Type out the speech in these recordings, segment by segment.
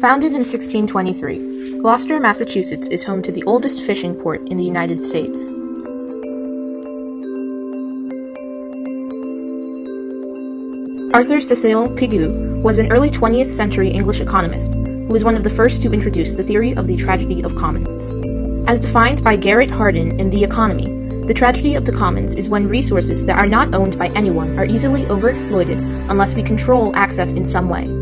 Founded in 1623, Gloucester, Massachusetts is home to the oldest fishing port in the United States. Arthur Cecil Pigou was an early 20th century English economist who was one of the first to introduce the theory of the tragedy of commons. As defined by Garrett Hardin in The Economy, the tragedy of the commons is when resources that are not owned by anyone are easily overexploited unless we control access in some way.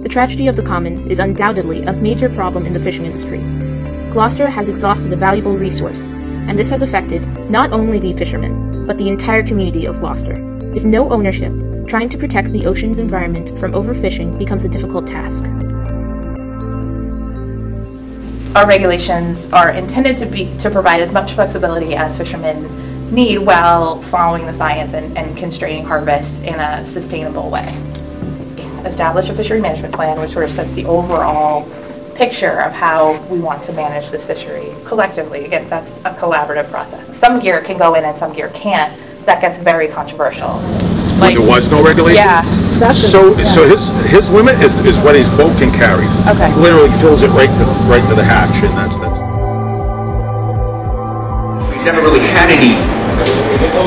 The tragedy of the commons is undoubtedly a major problem in the fishing industry. Gloucester has exhausted a valuable resource, and this has affected not only the fishermen, but the entire community of Gloucester. With no ownership, trying to protect the ocean's environment from overfishing becomes a difficult task. Our regulations are intended to provide as much flexibility as fishermen need while following the science and constraining harvests in a sustainable way. Establish a fishery management plan, which sort of sets the overall picture of how we want to manage this fishery collectively. Again, that's a collaborative process. Some gear can go in and some gear can't. That gets very controversial. Like, there was no regulation? Yeah. So his limit is what his boat can carry. Okay. He literally fills it right to the hatch, and that's. We never really had any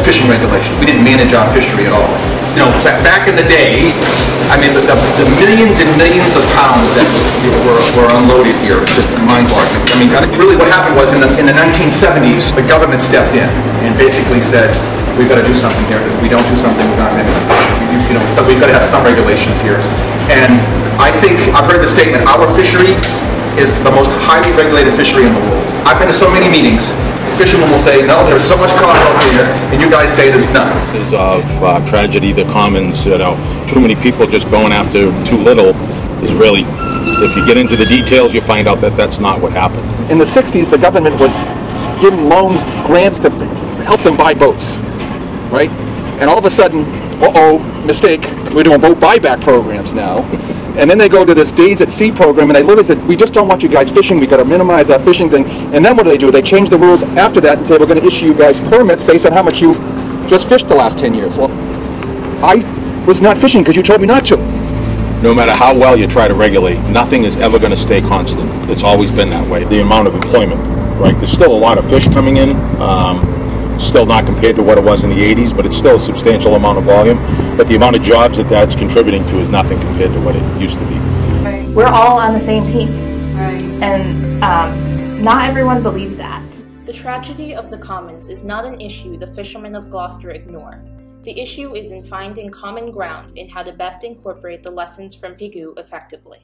fishing regulations. We didn't manage our fishery at all. You know, back in the day, I mean, the millions and millions of pounds that were unloaded here just mind-boggling. I mean, really, what happened was in the 1970s, the government stepped in and basically said, we've got to do something here, because if we don't do something, we're not going to fish. You know, so we've got to have some regulations here. And I think, I've heard the statement, our fishery is the most highly regulated fishery in the world. I've been to so many meetings, fishermen will say, no, there's so much cod out here, and you guys say there's none. Because of tragedy, the commons, you know, too many people just going after too little is really, if you get into the details, you find out that that's not what happened. In the 60s, the government was giving loans, grants to help them buy boats. Right? And all of a sudden, mistake, we're doing boat buyback programs now. And then they go to this Days at Sea program, and they literally said, we just don't want you guys fishing, we've got to minimize our fishing thing. And then what do? They change the rules after that and say, we're going to issue you guys permits based on how much you just fished the last 10 years. Well, I was not fishing because you told me not to. No matter how well you try to regulate, nothing is ever going to stay constant. It's always been that way. The amount of employment, right? There's still a lot of fish coming in. Still not compared to what it was in the 80s, but it's still a substantial amount of volume. But the amount of jobs that that's contributing to is nothing compared to what it used to be. Right. We're all on the same team. Right. And not everyone believes that. The tragedy of the commons is not an issue the fishermen of Gloucester ignore. The issue is in finding common ground in how to best incorporate the lessons from Pigou effectively.